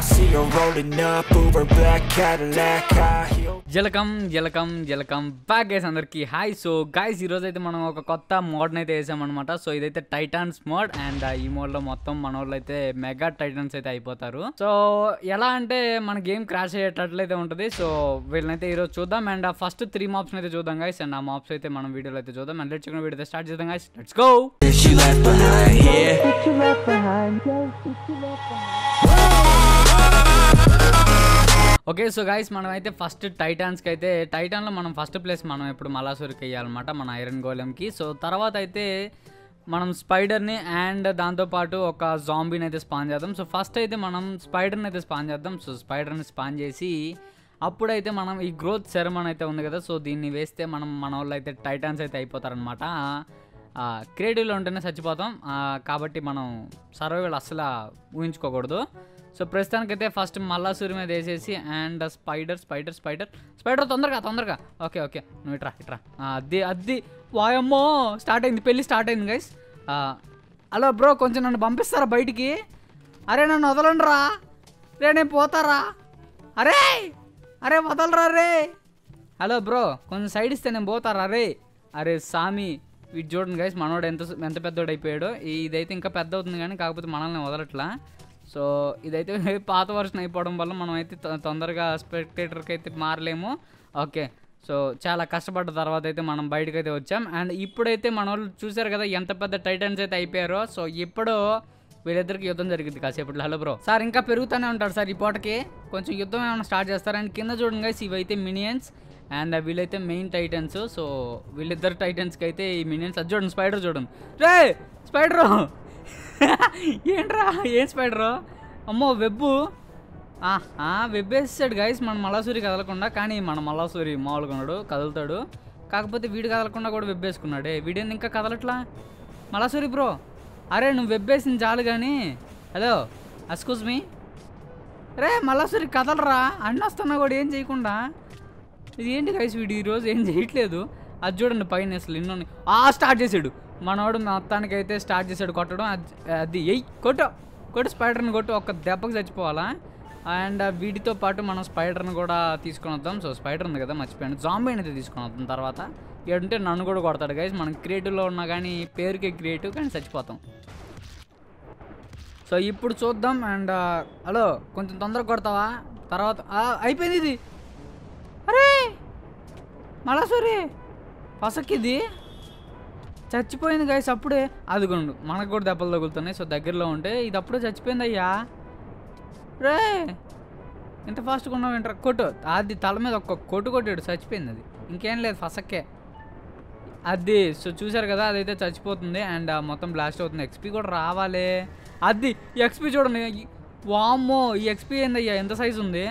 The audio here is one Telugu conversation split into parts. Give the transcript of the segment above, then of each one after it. I see her rolling up Uber black Cadillac high heel. జలకం బ్యాక్ గైస్ అందరికి హాయ్. సో గైస్ ఈ రోజు అయితే మనం ఒక కొత్త మోడ్ అయితే వేసాం అనమాట. సో ఇదైతే టైటాన్స్ మోడ్ అండ్ ఈ మోడ్ లో మొత్తం మనోళ్ళు అయితే మెగా టైటాన్స్ అయితే అయిపోతారు. సో ఎలా అంటే మన గేమ్ క్రాష్ అయ్యేటట్లయితే ఉంటుంది. సో వీళ్ళనైతే ఈ రోజు చూద్దాం అండ్ ఆ ఫస్ట్ 3 మాప్స్ అయితే చూద్దాం గైస్ అండ్ ఆ మాప్స్ అయితే మనం వీడియోలో అయితే చూద్దాం and let's check video start చేద్దాం guys. Let's go. Okay so guys మనం అయితే ఫస్ట్ టైటాన్స్కి అయితే టైటాన్లో మనం ఫస్ట్ ప్లేస్ మనం ఇప్పుడు మలాసూరికి వెయ్యాలన్నమాట మన ఐరన్ గోలెంకి. సో తర్వాత అయితే మనం స్పైడర్ని అండ్ దాంతోపాటు ఒక జాంబీని అయితే స్పాన్ చేద్దాం. సో ఫస్ట్ అయితే మనం స్పైడర్ని అయితే స్పాన్ చేద్దాం. సో స్పైడర్ని స్పాన్ చేసి అప్పుడైతే మనం ఈ గ్రోత్ సెరమన్ అయితే ఉంది కదా, సో దీన్ని వేస్తే మన వాళ్ళు అయితే టైటాన్స్ అయితే అయిపోతారనమాట. క్రియేటివ్లో ఉంటేనే చచ్చిపోతాం కాబట్టి మనం సర్వైవల్ అస్సలు ఊహించుకోకూడదు. సో ప్రస్తుతానికైతే ఫస్ట్ మల్లాసూరి మీద వేసేసి అండ్ స్పైడర్ తొందరగా ఓకే ఓకే నువ్వు ఇట్రా అద్ది వాయమ్మో స్టార్ట్ అయింది, పెళ్ళి స్టార్ట్ అయింది గైస్. హలో బ్రో, కొంచెం నన్ను పంపిస్తారా బయటికి? అరే నన్ను వదలండి రా, నేను పోతారా? అరే వదలరా రే. హలో బ్రో, కొంచెం సైడ్ ఇస్తే నేను పోతారా రే? అరే సామి వీటి చూడండి గైస్, మనోడు ఎంత పెద్దోడు అయిపోయాడు. ఇదైతే ఇంకా పెద్ద అవుతుంది కానీ కాకపోతే మనల్ని వదలట్లా. సో ఇదైతే పాత వర్షన్ అయిపోవడం వల్ల మనం అయితే తొందరగా స్పెక్టేటర్కి అయితే మారలేము. ఓకే సో చాలా కష్టపడ్డ తర్వాత అయితే మనం బయటకైతే వచ్చాం అండ్ ఇప్పుడైతే మన వాళ్ళు చూసారు కదా ఎంత పెద్ద టైటన్స్ అయితే అయిపోయారో. సో ఇప్పుడు వీళ్ళిద్దరికి యుద్ధం జరిగింది కాసేపట్లో. హలో బ్రో, సార్ ఇంకా పెరుగుతూనే ఉంటారు సార్, ఈ పూటకి కొంచెం యుద్ధం ఏమైనా స్టార్ట్ చేస్తారు. అండ్ కింద చూడండి గైస్, ఇవైతే మినియన్స్ అండ్ వీళ్ళైతే మెయిన్ టైటన్స్. సో వీళ్ళిద్దరు టైటన్స్కి అయితే ఈ మినియన్స్ అది చూడండి, స్పైడర్ రే స్పైడరు ఏంట్రా ఏం స్పైడరు అమ్మో వెబ్ వేసేసాడు గైస్ మన మల్లాసూరి కదలకుండా. కానీ మన మల్లాసూరి మామూలుగా ఉన్నాడు, కదులుతాడు. కాకపోతే వీడు కదలకుండా కూడా వెబ్ వేసుకున్నాడే, వీడేంది ఇంకా కదలట్లా? మల్లాసూరి బ్రో, అరే నువ్వు వెబ్ వేసిన చాలు కానీ. హలో ఎక్స్క్యూజ్ మీ, రే మల్లాసూరి కదలరా, అన్న వస్తున్నా కూడా ఏం చేయకుండా. ఇది ఏంటి గైస్ వీడు ఈరోజు ఏం చేయట్లేదు. అది చూడండి పైన అసలు ఎన్నోని స్టార్ట్ చేసాడు మనోడు. మొత్తానికైతే స్టార్ట్ చేసాడు కొట్టడం. అది కొట్టు స్పైడర్ని కొట్టు, ఒక దెబ్బకు చచ్చిపోవాలా. అండ్ వీటితో పాటు మనం స్పైడర్ని కూడా తీసుకొని వద్దాం. సో స్పైడర్ ఉంది కదా మర్చిపోయాను, జాంబీని అయితే తీసుకొని వద్దాం. తర్వాత ఏంటంటే నన్ను కూడా కొడతాడు గైస్. మనం క్రియేటివ్లో ఉన్నా కానీ పేరుకే క్రియేటివ్ కానీ చచ్చిపోతాం. సో ఇప్పుడు చూద్దాం. అండ్ హలో కొంచెం తొందరగా కొడతావా? తర్వాత అయిపోయింది ఇది. అరే మల్లాసూరి పసకిది చచ్చిపోయింది గైస్ అప్పుడే. అదిగోండు మనకు కూడా దెబ్బలు తగులుతున్నాయి. సో దగ్గరలో ఉంటే ఇది అప్పుడే చచ్చిపోయింది. అయ్యా రే ఎంత ఫాస్ట్గా ఉన్నావు ఏంట్రా? కొట్టు అది తల మీద ఒక్క కొట్టాడు, చచ్చిపోయింది అది. ఇంకేం లేదు ఫసక్కే అది. సో చూసారు కదా అదైతే చచ్చిపోతుంది అండ్ మొత్తం బ్లాస్ట్ అవుతుంది. ఎక్స్పీ కూడా రావాలి. అది ఎక్స్పీ చూడండి, వామ్మో ఈ ఎక్స్పీ ఏందయ్యా ఎంత సైజు ఉంది.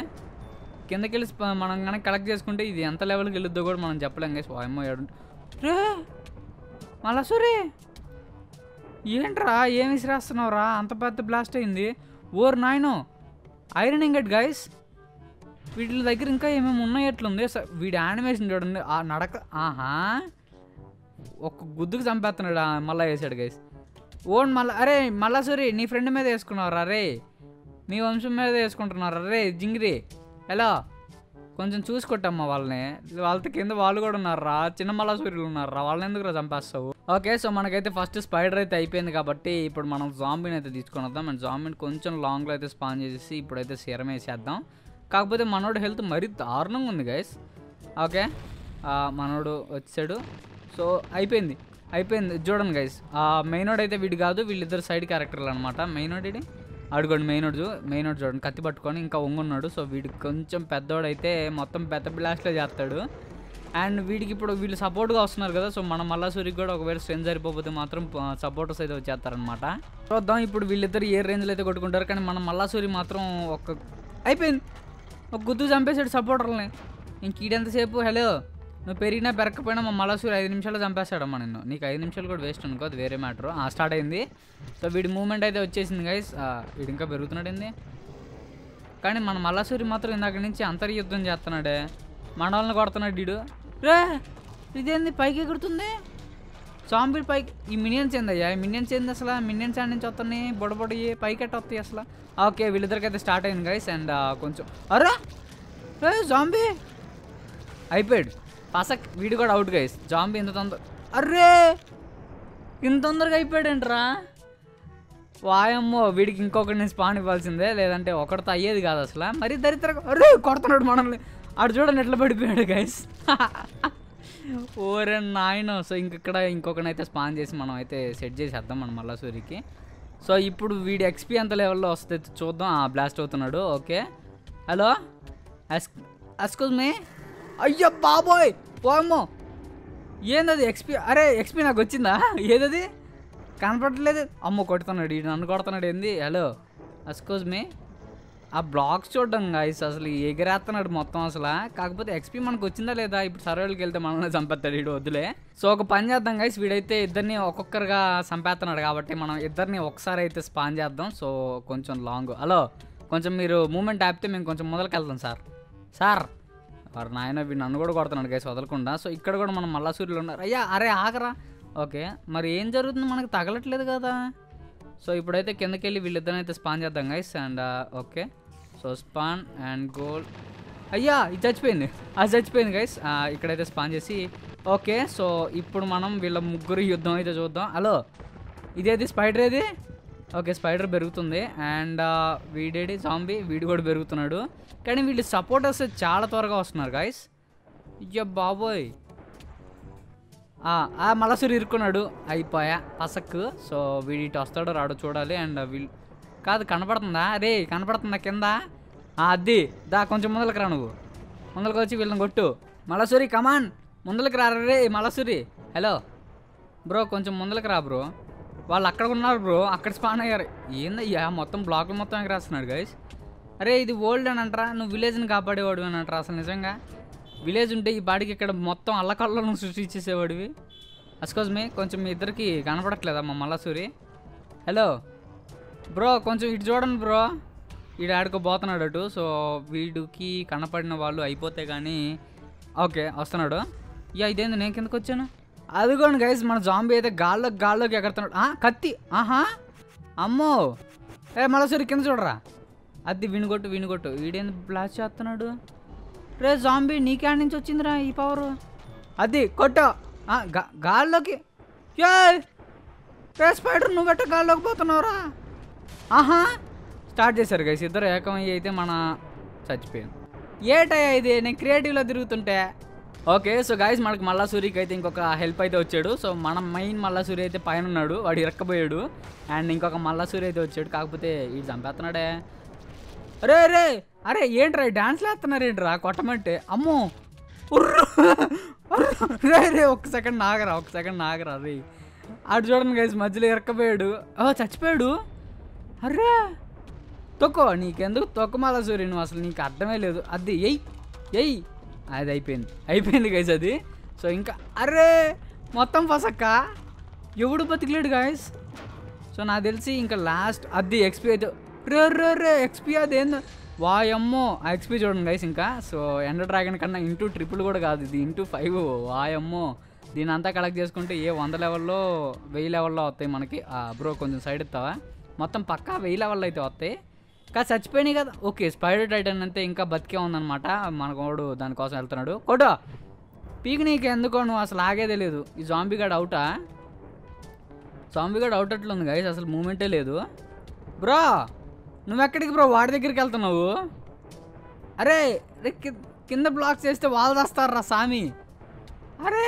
కిందకి వెళ్ళి మనం కనుక కలెక్ట్ చేసుకుంటే ఇది ఎంత లెవెల్కి వెళ్ళొద్దో కూడా మనం చెప్పలేం గైస్. వామ్మో రే మల్లాసూరి ఏంట్రా ఏమి విసిరేస్తున్నావు రా, అంత పెద్ద బ్లాస్ట్ అయింది. ఓర్ నాయనో ఐరన్ ఇంగట్ గైస్, వీటి దగ్గర ఇంకా ఏమేమి ఉన్నాయట్లుంది. వీడి యానిమేషన్ చూడండి, ఆ నడక ఒక్క గుద్దుకు చంపేస్తున్నాడు. మళ్ళా వేసాడు గైస్ ఓన్ మళ్ళా. అరే మల్లాసూరి నీ ఫ్రెండ్ మీద వేసుకున్నావురా రే, నీ వంశం మీద వేసుకుంటున్నారా రే జింగిరి? ఎలా కొంచెం చూసుకుంటామ్మా వాళ్ళని, వాళ్ళతో కింద వాళ్ళు కూడా ఉన్నారా, చిన్న మల్లాసూరులు ఉన్నారా, వాళ్ళని ఎందుకు చంపేస్తావు? ఓకే సో మనకైతే ఫస్ట్ స్పైడర్ అయితే అయిపోయింది కాబట్టి ఇప్పుడు మనం జాంబీని అయితే తీసుకొని వద్దాం. అండ్ జాంబీని కొంచెం లాంగ్లో అయితే స్పాన్ చేసేసి ఇప్పుడైతే సీరం వేసేద్దాం. కాకపోతే మనోడు హెల్త్ మరీ దారుణంగా ఉంది గైస్. ఓకే మనోడు వచ్చాడు. సో అయిపోయింది చూడండి గైస్. మెయినోడ్ అయితే వీడు కాదు, వీళ్ళిద్దరు సైడ్ క్యారెక్టర్లు అనమాట. మెయినోడ్ ఇది అడుగోండి, మెయిన్ ఓడు చూడండి కత్తి పట్టుకొని ఇంకా ఒంగున్నాడు. సో వీడికి కొంచెం పెద్దోడైతే మొత్తం పెద్ద బ్లాస్ట్లో చేస్తాడు. అండ్ వీడికి ఇప్పుడు వీళ్ళు సపోర్ట్గా వస్తున్నారు కదా, సో మన మల్లాసూరికి కూడా ఒకవేళ స్ట్రెంత్ సరిపోతే మాత్రం సపోర్టర్స్ అయితే వచ్చేస్తారనమాట. చూద్దాం ఇప్పుడు వీళ్ళిద్దరు ఏ రేంజ్లో అయితే కొట్టుకుంటారు. కానీ మన మల్లాసూరి మాత్రం ఒక గుద్దు చంపేశాడు సపోర్టర్లని. ఇంక ఈడంతసేపు హలో నువ్వు పెరిగినా పెరగకపోయినా మా మల్లాసూరి 5 నిమిషాలు చంపేస్తాడమ్మా నిన్ను. నీకు 5 నిమిషాలు కూడా వేస్ట్ అనుకో, అది వేరే మ్యాటర్. స్టార్ట్ అయింది. సో వీడి మూమెంట్ అయితే వచ్చేసింది గైస్. వీడు ఇంకా పెరుగుతున్నాడు ఏంది. కానీ మన మల్లాసూరి మాత్రం ఇందాక నుంచి అంతర్యుద్ధం చేస్తున్నాడే, మండవాళ్ళని కొడుతున్నాడు వీడు. రే ఇదేంది పైకి ఎగురుతుంది Zombie pike, minions in the eye, minions in the slam, minions and chotane, bodobody, pike at the slam. Okay, we'll get the start in, guys, and concho. Ara! Zombie! iPad. Pasak video got out, guys. Zombie in the thunder. Array! In thunder, iPad and ra. Why am I weeding coconuts? Panivals in there, and the Okarta Yediga slam. Are you there? Cortonate monolith. Arjuna little bit, guys. Over and nine so in coconut sponges, manoite, sedges at them on Malasuriki. So you put weed XP and the level of the Choda blast otonado, okay? Hello? Excuse me? Ayya baboy! Pomo! Yenda the XP are XP na gochina? Yedadi? Convert leather? Ammo cotton did not cotton in the hello. Excuse me. A block shot done, guys. Asli, Egratan at Motonsla, Kakbut Experiment Kuchina Leda, Saral Gildaman, Sampatari, so Panja done, guys. We date Idani Okokarga, Sampatan or Gavatamana, Idani Oxarate Spanjadon, so Conchon Longo. Hello, Conchomiro, movement tap them in Conchomodal Calton, sir. Sir, or nine have been ungoed cotton, guys, other Kunda, so Ikargon Malasur, yeah, Are Agra. Okay, Marian Jarud Manak Tagalet Ledgada. So you put the Kendakeli Villadan at the Spanja guys, and okay. So span and goal. Yeah, judge pain. I judge pain, guys. You could have the sponge. Okay, so you put manam Villa Muguru Yudon is Jodan. Hello, is the spider there? Okay, spider Berutunde, and we did a zombie, we got Berutunado. Can we support us a Charlatorgosner, guys? Yeah, baboy. Ah, Malasuri Kunadu, Aipaya, Pasaku, so we tossed her out of Chodale and will Kad Kanapatana, Ray, Kanapatana Kenda Adi, the Conchamal Kranu. Mundalkochi will go to Malasuri, come on Mundalkra, Ray, Malasuri. Hello, bro, Conchamundalkra, bro. While Akakuna, bro, Akaspana in the Yamotum block Motan Grasner, guys. Ray, the world and Antran village in Kapade or Antrasanizanga. Village unte ee baadiki ikkada mottham allakallanu srustichesevaadivi. Excuse me, koncham mee iddariki kanapadaledu amma Malasuri. Hello bro, koncham idu chodandi bro. Idu aadko pothunadu so veeduki kanapadina vallu ayipothe gaani okay vastunadu. Yeah idende nenu kindaku vachanu. Adugondi guys mana zombie aithe gaallo egartunadu. Ah katti aha ammo hey Malasuri kinda chodra addi vinugottu idende blast chestunadu. Hey zombie, you can't get this power. Adi, Kota! Ah, Garloki! Yeah! Hey spider, you can't get Garloki! Aha! Start this, guys. This is the such pain. This is the creative. Okay, so guys, I think Malasuri can help. So, my main Malasuri is the pioneer. What do you do? And Malasuri is the pioneer. Hey, hey! Are you try dance lathana rendra kotamante ammo re ok second nagara re ad jodan guys madhyalo erkabedu oh chachipoyadu arre toko neek enduku tokamala suri nu asalu neek ardame ledu addi ey adi ayipindi guys adi so inka arre mottham pasaka evudu patikledu guys so na telisi inka last addi xp ayitho re xp adenu Wayammo, I XP Jordan guys inka. So Ender Dragon kanna into triple goda kaadu idi into 5 wayammo din anta collect cheskunte ye 100 level lo 1000 level lo ottayi manaki bro konjam side ittava mottham pakka 1000 level aithe ottayi ka sachipoyini kada. Okay, Spider Titan ante inka batke undanamata managodu dani kosam veltunadu koda peak neeke enduko nu asalu aage teledu ee zombie god out atlundi guys asalu movement e ledu bro. నువ్వు ఎక్కడికి బ్రో వాడి దగ్గరికి వెళ్తున్నావు? అరే కింద బ్లాక్ చేస్తే వాళ్ళు వస్తారా సామి? అరే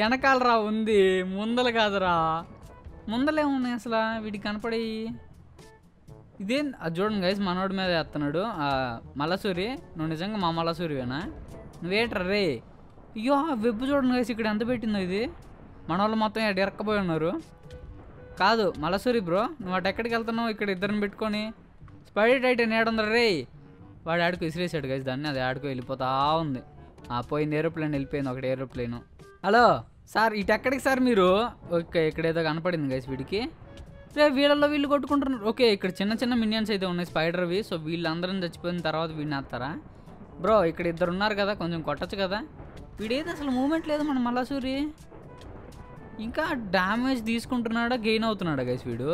వెనకాలరా ఉంది ముందల కాదురా. ముందలే ఉన్నాయి అసలు వీడికి కనపడి ఇదేం చూడండి గైస్ మనోడి మీద వేస్తున్నాడు. మలసూరి నువ్వు నిజంగా మా మలసూరివేనా? నువ్వేంట్రా రే? అయ్యో వెబ్ చూడండి గైస్ ఇక్కడ ఎంత పెట్టిందో ఇది మనోళ్ళు మొత్తం ఎడెరకపోయి ఉన్నారు. కాదు మలసూరి బ్రో నువ్వు అటు ఎక్కడికి వెళ్తున్నావు? ఇక్కడ ఇద్దరిని పెట్టుకొని స్పైడర్ టైటన్ ఏడుందరు రే వాడు ఆడుకు విసిరేసాడు గైస్ దాన్ని అది ఆడుకు వెళ్ళిపోతా ఉంది. పోయింది ఏరోప్లేన్ వెళ్ళిపోయింది ఒకటి ఏరోప్లేను. హలో సార్ ఇటు ఎక్కడికి సార్ మీరు? ఓకే ఇక్కడేదో కనపడింది గైస్ వీడికి రే వీళ్ళల్లో వీళ్ళు కొట్టుకుంటున్నారు. ఓకే ఇక్కడ చిన్న చిన్న మినియన్స్ అయితే ఉన్నాయి స్పైడర్వి సో వీళ్ళందరం చచ్చిపోయిన తర్వాత వీడిని ఆస్తారా? బ్రో ఇక్కడ ఇద్దరు ఉన్నారు కదా కొంచెం కొట్టచ్చు కదా వీడేది అసలు మూమెంట్ లేదు మన మలసూరి. ఇంకా డ్యామేజ్ తీసుకుంటున్నాడా గెయిన్ అవుతున్నాడా గైస్ వీడు?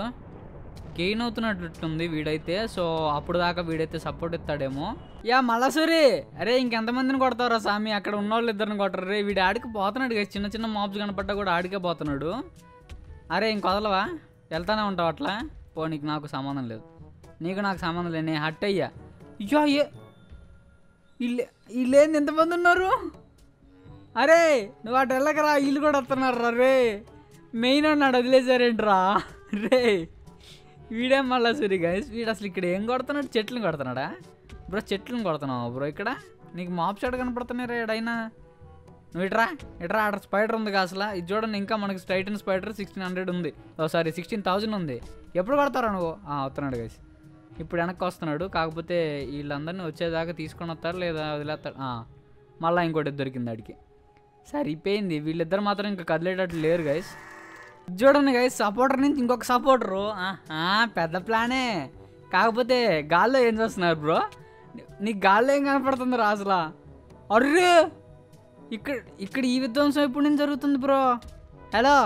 గెయిన్ అవుతున్నట్లుంది వీడైతే. సో అప్పుడు దాకా వీడైతే సపోర్ట్ ఇస్తాడేమో. యా మలసూరి, అరే ఇంకెంతమందిని కొడతారా సామి, అక్కడ ఉన్న వాళ్ళు ఇద్దరిని కొట్టరు రే. వీడు ఆడికి పోతున్నాడు గైస్, చిన్న చిన్న మాబ్స్ కనపడ్డా కూడా ఆడికే పోతున్నాడు. అరే ఇంకొదలవా, వెళ్తానే ఉంటావు అట్లా పో, నీకు నాకు సంబంధం లేదు, నీకు నాకు సంబంధం లేదు. నేను హట్ అయ్యా. అయ్యో ఏ వీళ్ళేంది ఎంతమంది ఉన్నారు? అరే నువ్వు అటు వెళ్ళకరా, వీళ్ళు కూడా వస్తున్నారు రా రే. మెయిన్ అన్నాడు వదిలేసారేంట్రా రే. వీడేం మళ్ళా సూరి గైస్, వీడు అసలు ఇక్కడ ఏం కొడుతున్నాడు? చెట్లను కొడుతున్నాడా బ్రో? చెట్లను కొడుతున్నావా బ్రో? ఇక్కడ నీకు మాప్ షాట్ కనపడుతున్నాయి రా ఏడైనా. నువ్వు ఇట్రా ఇట్రా, ఆడ స్పైడర్ ఉంది అసలు. ఇది చూడండి, ఇంకా మనకి టైటన్ స్పైడర్ 1600 ఉంది, సారీ 16,000 ఉంది. ఎప్పుడు కొడతారా నువ్వు? వస్తున్నాడు గైస్, ఇప్పుడు వెనక్కి వస్తున్నాడు. కాకపోతే వీళ్ళందరినీ వచ్చేదాకా తీసుకొని వస్తారు లేదా వదిలేస్తారు. మళ్ళీ ఇంకోటి దొరికింది ఆడికి, సరిపోయింది. వీళ్ళిద్దరు మాత్రం ఇంకా కదిలేటట్లు లేరు గైస్. చూడండి గైస్, సపోర్టర్ నుంచి ఇంకొక సపోర్టరు. పెద్ద ప్లానే. కాకపోతే గాల్లో ఏం చూస్తున్నారు బ్రో? నీకు గాల్లో ఏం కనపడుతుంది రా అసలు? అర్రే ఇక్కడ ఇక్కడ ఈ విధ్వంసం ఇప్పుడు నేను జరుగుతుంది బ్రో. హలో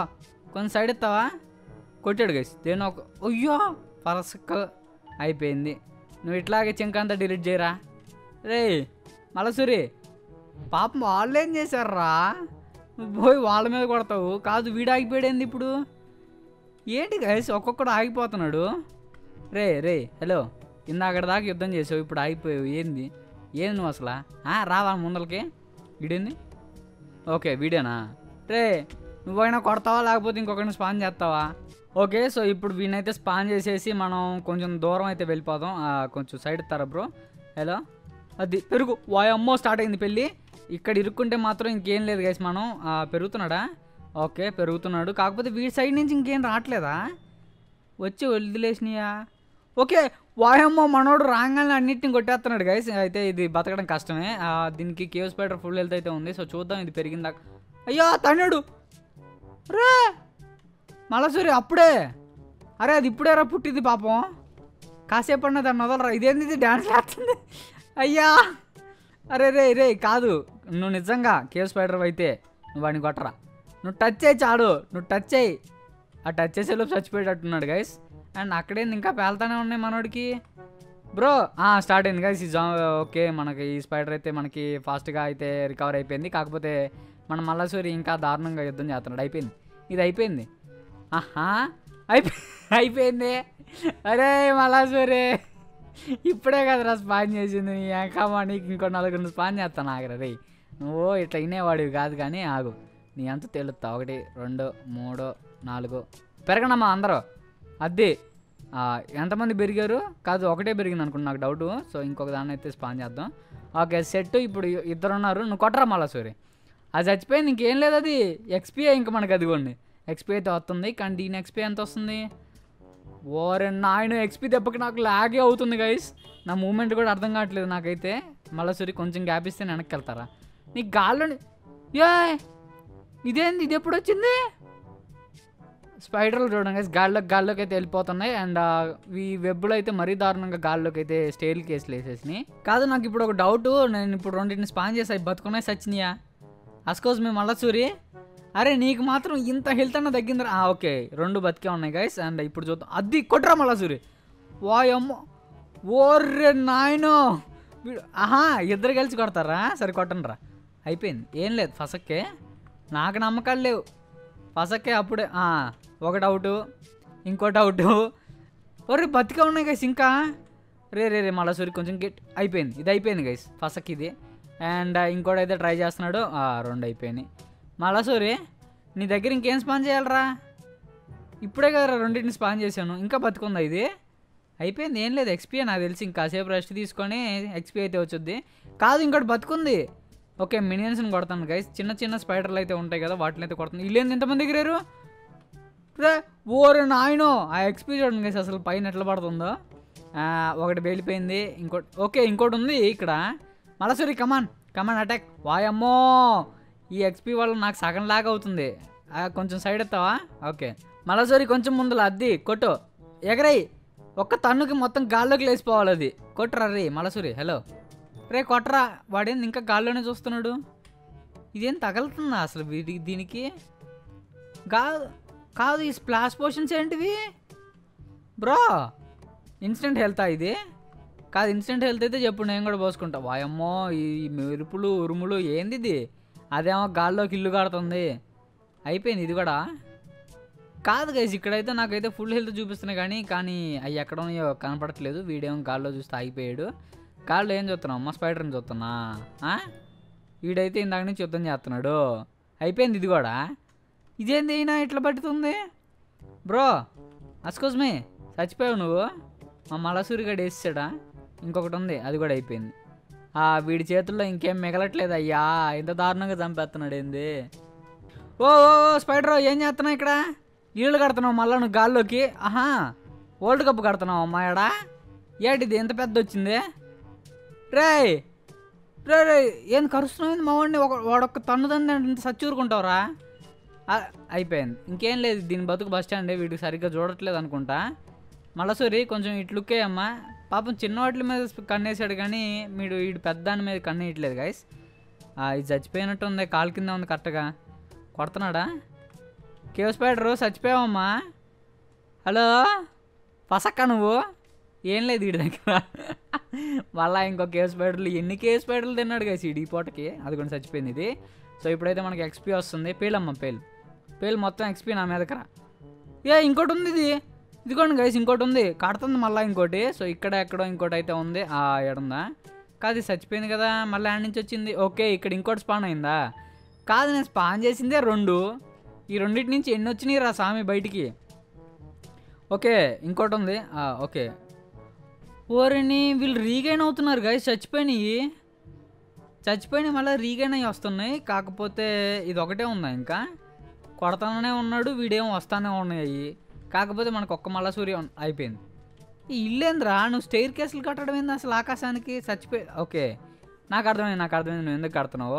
కొంచెం సైడ్ ఇస్తావా? కొట్టాడు గైస్ దేని ఒక. అయ్యో పరసక్క అయిపోయింది. నువ్వు ఇట్లాగే చింకంతా డిలీట్ చేయరా రే మలసూరి. పాపం వాళ్ళు ఏం చేశారా? నువ్వు పోయి వాళ్ళ మీద కొడతావు. కాదు వీడు ఆగిపోయాడేంది ఇప్పుడు? ఏంటి గైస్ ఒక్కొక్కడు ఆగిపోతున్నాడు రే. రే హలో, ఇందాక దాకా యుద్ధం చేసావు, ఇప్పుడు ఆగిపోయావు ఏంది? ఏంది నువ్వు అసలు? రావా ముందలకి. వీడేంది? ఓకే వీడేనా రే? నువ్వైనా కొడతావా లేకపోతే ఇంకొకరిని స్పాన్ చేస్తావా? ఓకే సో ఇప్పుడు వీణైతే స్పాన్ చేసేసి మనం కొంచెం దూరం అయితే వెళ్ళిపోదాం. కొంచెం సైడ్ ఇస్తారా బ్రో? హలో అది పెరుగు. వాయమ్మో స్టార్ట్ అయింది పెళ్ళి. ఇక్కడ ఇరుక్కుంటే మాత్రం ఇంకేం లేదు గైస్ మనం. పెరుగుతున్నాడా? ఓకే పెరుగుతున్నాడు. కాకపోతే వీడి సైడ్ నుంచి ఇంకేం రావట్లేదా? వచ్చి వదిలేసినాయా? ఓకే వాయమ్మో మనోడు రాగానే అన్నింటిని కొట్టేస్తున్నాడు గైస్. అయితే ఇది బతకడం కష్టమే. దీనికి కేవ్ స్పైడర్ ఫుల్ హెల్త్ అయితే ఉంది. సో చూద్దాం ఇది పెరిగిందా. అయ్యో తన్నాడు రే మలసూరి అప్పుడే. అరే అది ఇప్పుడే రా పుట్టింది పాపం, కాసేపు అన్న దాన్ని వదలరా. ఇదేంది ఇది డ్యాన్స్ చేస్తుంది? అయ్యా అరే రే రే కాదు, నువ్వు నిజంగా కేవ్ స్పైడర్ అయితే నువ్వు వాడిని కొట్టరా. నువ్వు టచ్ చేయి చాడు, నువ్వు టచ్ చేయి. ఆ టచ్ చేసేలోపు చచ్చిపోయేటట్టున్నాడు గైస్. అండ్ అక్కడేంది ఇంకా పేలుతానే ఉన్నాయి మనోడికి బ్రో. స్టార్ట్ అయింది గైస్ ఈ జా. ఓకే మనకి ఈ స్పైడర్ అయితే మనకి ఫాస్ట్గా అయితే రికవర్ అయిపోయింది. కాకపోతే మన మల్లసూరి ఇంకా దారుణంగా యుద్ధం చేస్తున్నాడు. అయిపోయింది ఇది, అయిపోయింది. అయిపోయింది. అరే మల్లసూరి ఇప్పుడే కదరా స్పాన్ చేసింది నీ అంకమా. నీకు ఇంకో నలుగురిని స్పాన్ చేస్తాను. ఆగరా రే నువ్వు, ఇట్లా ఇనేవాడివి కాదు కానీ ఆగు నీ అంత తెలుస్తా. 1 2 3 4 పెరగనమ్మా అందరూ. అద్దె ఎంతమంది పెరిగారు? కాదు ఒకటే పెరిగింది అనుకుంటు నాకు డౌటు. సో ఇంకొక దాన్ని అయితే స్పాన్ చేద్దాం. ఓకే సెట్ ఇప్పుడు ఇద్దరు ఉన్నారు. నువ్వు కొట్టరా మల్లసూరి. అది చచ్చిపోయింది ఇంకేం లేదు. అది ఎక్స్పీఐ ఇంకా మనకు అదిగోండి ఎక్స్పీ అయితే వస్తుంది. కానీ దీని ఎక్స్పీ ఎంత వస్తుంది? ఓరే నాయన ఎక్స్పీ దెబ్బకి నాకు లాగే అవుతుంది గైస్. నా మూమెంట్ కూడా అర్థం కావట్లేదు నాకైతే. మల్లసూరి కొంచెం గ్యాప్ ఇస్తే వెనక్కి వెళ్తారా? నీకు గాల్లోని ఏ ఇదేంది? ఇది ఎప్పుడు వచ్చింది? స్పైడర్లు చూడండి గైస్, గాల్లోకి అయితే వెళ్ళిపోతున్నాయి. అండ్ ఈ వెబ్లో అయితే మరీ దారుణంగా గాల్లోకి అయితే స్టైల్ కేసులు వేసేసినాయి. కాదు నాకు ఇప్పుడు ఒక డౌట్, నేను ఇప్పుడు రెండింటిని స్పాన్ చేసాయి బతుకున్నాయి సచ్చినాయా? అఫ్కోర్స్ మీ మల్లసూరి. అరే నీకు మాత్రం ఇంత హెల్త్ అన్న తగ్గిందిరా. ఓకే రెండు బతికే ఉన్నాయి గైస్. అండ్ ఇప్పుడు చూద్దాం అది కొట్టరా మల్లసూరి. వాయమ్మో ఓర్రే నాయనో. ఇద్దరు కలిసి కొడతారా? సరే కొట్టనరా. అయిపోయింది ఏం లేదు ఫసక్కే. నాకు నమ్మకాలు లేవు ఫసక్కే. అప్పుడే ఒక డౌటు ఇంకో డౌటు. ఓర్రే బతికే ఉన్నాయి గైస్ ఇంకా. రే రే రే మల్లసూరి కొంచెం గెట్. అయిపోయింది ఇది, అయిపోయింది గైస్ ఫసక్ ఇది. అండ్ ఇంకోటైతే ట్రై చేస్తున్నాడు. రెండు అయిపోయినాయి. మల్లసూరి నీ దగ్గర ఇంకేం స్పాన్ చేయాలరా? ఇప్పుడే కదరా రెండింటిని స్పాన్ చేశాను. ఇంకా బతుకుందా ఇది? అయిపోయింది ఏం లేదు ఎక్స్పీ నాకు తెలిసి. ఇంకాసేపు రెస్ట్ తీసుకొని ఎక్స్పీ అయితే వచ్చుద్ది. కాదు ఇంకోటి బతుకుంది. ఓకే మినియన్స్ని కొడతాను గైస్. చిన్న చిన్న స్పైడర్లు అయితే ఉంటాయి కదా వాటిని అయితే కొడుతుంది. వీళ్ళేంది ఎంతమంది ఎగిరారు? ఓరే నాయనో ఆ ఎక్స్పీ చూడండి గైస్ అసలు పైన ఎట్లా పడుతుందో. ఒకటి బయలిపోయింది ఇంకోటి. ఓకే ఇంకోటి ఉంది ఇక్కడ. Mallasuri come on come on attack. వాయమ్మో ఈ ఎక్స్పీ వల్ల నాకు సగం లాగా అవుతుంది. కొంచెం సైడ్ ఎత్తావా? ఓకే మల్లసూరి కొంచెం ముందులో అద్ది కొట్టు. ఎగరై ఒక్క తన్నుకి మొత్తం గాల్లోకి లేచిపోవాలి. అది కొట్టరా రే మల్లసూరి. హలో రే కొట్టరా. వాడేంది ఇంకా గాల్లోనే చూస్తున్నాడు? ఇదేం తగులుతుందా అసలు వీడి దీనికి? కాదు ఈ స్ప్లాష్ పోషన్స్ ఏంటివి బ్రో? ఇన్స్టెంట్ హెల్తా ఇది? కాదు ఇన్స్టెంట్ హెల్త్ అయితే చెప్పు నేను కూడా పోసుకుంటా. వాయమ్మో ఈ మెరుపులు ఉరుములు ఏంది ఇది? అదేమో గాల్లోకి ఇల్లు కడుతుంది. అయిపోయింది ఇది కూడా. కాదు గైస్ ఇక్కడైతే నాకైతే ఫుల్ హెల్త్ చూపిస్తున్నాయి కానీ అవి ఎక్కడ ఉన్నాయో కనపడట్లేదు. వీడేమో గాల్లో చూస్తే ఆగిపోయాడు. గాల్లో ఏం చూస్తున్నావు అమ్మ? స్పైడర్ని చూస్తున్నా. వీడైతే ఇందాక నుంచి యుద్ధం చేస్తున్నాడు. అయిపోయింది ఇది కూడా. ఇదేంది అయినా ఇట్లా పట్టుతుంది బ్రో? అస్కోజ్మే చచ్చిపోయావు నువ్వు. మా మలసూరిగాడు వేసాడా? ఇంకొకటి ఉంది అది కూడా అయిపోయింది. వీడి చేతుల్లో ఇంకేం మిగలట్లేదు. అయ్యా ఇంత దారుణంగా చంపేస్తున్నాడు ఏంది? ఓ ఓ స్పైడర్ ఏం చేస్తున్నావు ఇక్కడ? ఇళ్ళు కడుతున్నావు మళ్ళా నువ్వు గాల్లోకి? ఆహా వరల్డ్ కప్ కడుతున్నావు అమ్మా ఎడా? ఏటిది ఎంత పెద్ద వచ్చింది? రే రే రే ఏం కరుస్తున్నావు మా వాడిని? వాడొక్క తన్నుదండి ఇంత సచ్చూరుకుంటావురా. అయిపోయింది ఇంకేం లేదు. దీని బతుకు బస్ స్టాండే. వీడికి సరిగ్గా చూడట్లేదు అనుకుంటా. మలసూరి కొంచెం ఇట్లుక్కే అమ్మా. పాపం చిన్న వాటి మీద కన్నేసాడు కానీ మీరు వీడు పెద్ద దాని మీద కన్నేయట్లేదు గైస్. ఇది చచ్చిపోయినట్టు ఉంది. కాలు కింద ఉంది కరెక్ట్గా. కొడుతున్నాడా? కేవ్ స్పైడరు చచ్చిపోయావమ్మా. హలో పసక్క నువ్వు. ఏం లేదు వీడి దగ్గర. మళ్ళీ ఇంకో కేవ్ స్పైడర్లు ఎన్ని కేవ్ స్పైడర్లు తిన్నాడు గైస్ ఈ పూటకి. అది కూడా చచ్చిపోయింది ఇది. సో ఇప్పుడైతే మనకి ఎక్స్పీ వస్తుంది. పేలమ్మ పేలు పేలు మొత్తం ఎక్స్పీ నా మీదకరా. ఏ ఇంకోటి ఉంది ఇది? ఇదిగోండి గైస్ ఇంకోటి ఉంది. కడుతుంది మళ్ళీ ఇంకోటి. సో ఇక్కడ ఎక్కడో ఇంకోటి అయితే ఉంది. ఆ ఎడుందా? కాదు ఇది చచ్చిపోయింది కదా. మళ్ళీ ఆడ నుంచి వచ్చింది. ఓకే ఇక్కడ ఇంకోటి స్పాన్ అయిందా? కాదు నేను స్పాన్ చేసిందే రెండు. ఈ రెండింటి నుంచి ఎన్ని వచ్చినాయి రా స్వామి బయటికి? ఓకే ఇంకోటి ఉంది. ఓకే ఓరేని వీళ్ళు రీగైన్ అవుతున్నారు గైస్. చచ్చిపోయినాయి మళ్ళీ రీగైన్ అయ్యి వస్తున్నాయి. కాకపోతే ఇది ఒకటే ఉందా? ఇంకా కొడతానే ఉన్నాడు వీడేమో వస్తానే ఉన్నాయి. కాకపోతే మనకు ఒక్క మళ్ళా సూర్య అయిపోయింది. ఈ ఇల్లేంద్రా నువ్వు స్టెయిర్ కేసులు కట్టడం ఏంది అసలు ఆకాశానికి? ఓకే నాకు అర్థమైంది నువ్వు ఎందుకు కడుతున్నావు.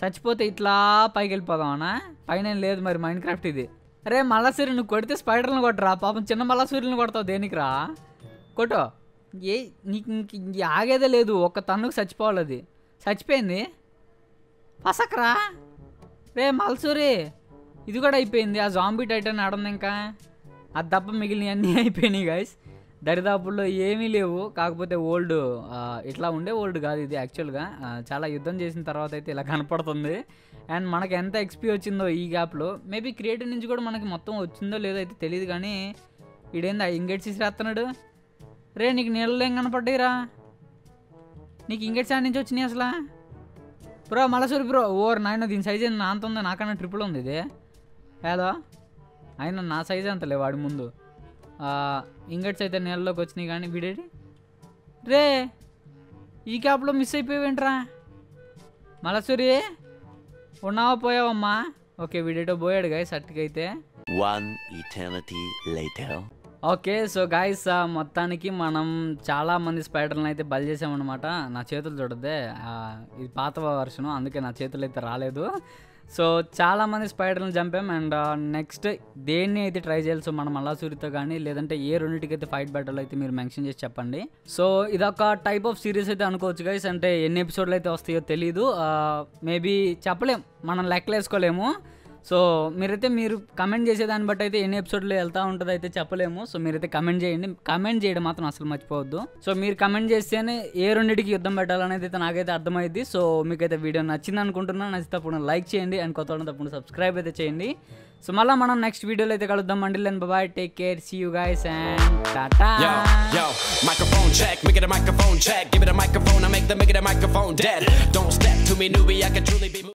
చచ్చిపోతే ఇట్లా పైకి వెళ్ళిపోదామనా? పైన లేదు మరి మైండ్ క్రాఫ్ట్ ఇది. అరే మళ్ళాసూరి నువ్వు కొడితే స్పైడర్ని కొట్టరా పాపం. చిన్న మళ్ళాసూరిని కొడతావు దేనికిరా? కొట్టో ఏ నీకు ఆగేదే లేదు. ఒక్క తన్నుకు చచ్చిపోవాలి. అది చచ్చిపోయింది పసకరా. రే మళ్ళసూరి ఇది కూడా అయిపోయింది. ఆ జాంబీ టైటన్ ఆడుంది. ఇంకా అది దప్ప మిగిలినవి అన్నీ అయిపోయినాయి గైస్. దరిదాపుల్లో ఏమీ లేవు. కాకపోతే ఓల్డ్ ఇట్లా ఉండే ఓల్డ్ కాదు ఇది యాక్చువల్గా. చాలా యుద్ధం చేసిన తర్వాత అయితే ఇలా కనపడుతుంది. అండ్ మనకు ఎంత ఎక్స్పీ వచ్చిందో ఈ గ్యాప్లో మేబీ క్రియేటివ్ నుంచి కూడా మనకి మొత్తం వచ్చిందో లేదో అయితే తెలియదు. కానీ వీడేంది ఇంగెట్స్ ఇసిరేస్తున్నాడు? రే నీకు నీళ్ళు ఏం కనపడ్డాయిరా? నీకు ఇంగెట్స్ ఆడ నుంచి వచ్చినాయి అసలు బ్రో? మలసూరి బ్రో ఓర్ నాయన దీని సైజ్ నా అంత ఉందా? నాకన్నా ట్రిపుల్ ఉంది ఇదే. హలో ఆయన నా సైజ్ అంతలే వాడి ముందు. ఇంగట్స్ అయితే నీళ్ళలోకి వచ్చినాయి. కానీ వీడేటి రే ఈ క్యాప్లో మిస్ అయిపోయావేంట్రా మలసూరి? ఉన్నావా పోయావమ్మా? ఓకే వీడేటో పోయాడు గాయస్ అట్టుకైతే. ఓకే సో గాయస్ మొత్తానికి మనం చాలామంది స్పైడర్లను అయితే బలి చేసామన్నమాట. నా చేతులు చూడద్దే ఇది పాత వర్షను అందుకే నా చేతులు అయితే రాలేదు. సో చాలామంది స్పైడర్లను చంపాం. అండ్ నెక్స్ట్ దేన్ని అయితే ట్రై చేయాలి? సో మనం మల్లాసూరితో కానీ లేదంటే ఏ రెండింటికైతే ఫైట్ బ్యాటల్ అయితే మీరు మెన్షన్ చేసి చెప్పండి. సో ఇదొక టైప్ ఆఫ్ సిరీస్ అయితే అనుకోవచ్చు గైస్. అంటే ఎన్ని ఎపిసోడ్లు అయితే వస్తాయో తెలీదు. మేబీ చెప్పలేం మనం లెక్కలేసుకోలేము. సో మీరైతే మీరు కమెంట్ చేసేదాన్ని బట్టి అయితే ఎన్ని ఎపిసోడ్లో వెళ్తూ ఉంటుంది అయితే చెప్పలేము. సో మీరైతే కమెంట్ చేయండి. కమెంట్ చేయడం మాత్రం అసలు మర్చిపోవద్దు. సో మీరు కమెంట్ చేస్తేనే ఏ రెండింటికి యుద్ధం పెట్టాలనేది అయితే నాకైతే అర్థమైంది. సో మీకైతే వీడియో నచ్చింది అనుకుంటున్నాను. నచ్చితే తప్పకుండా లైక్ చేయండి అండ్ కొత్త వాళ్ళని తప్పకుండా సబ్స్క్రైబ్ అయితే చేయండి. సో మళ్ళీ మనం నెక్స్ట్ వీడియోలో అయితే కలుద్దాం అండి. లెన్ bye take care see you guys and టాటా. Yo microphone check, make it a microphone check, give it a microphone, I make the microphone dead. Don't step to me newbie, I can truly be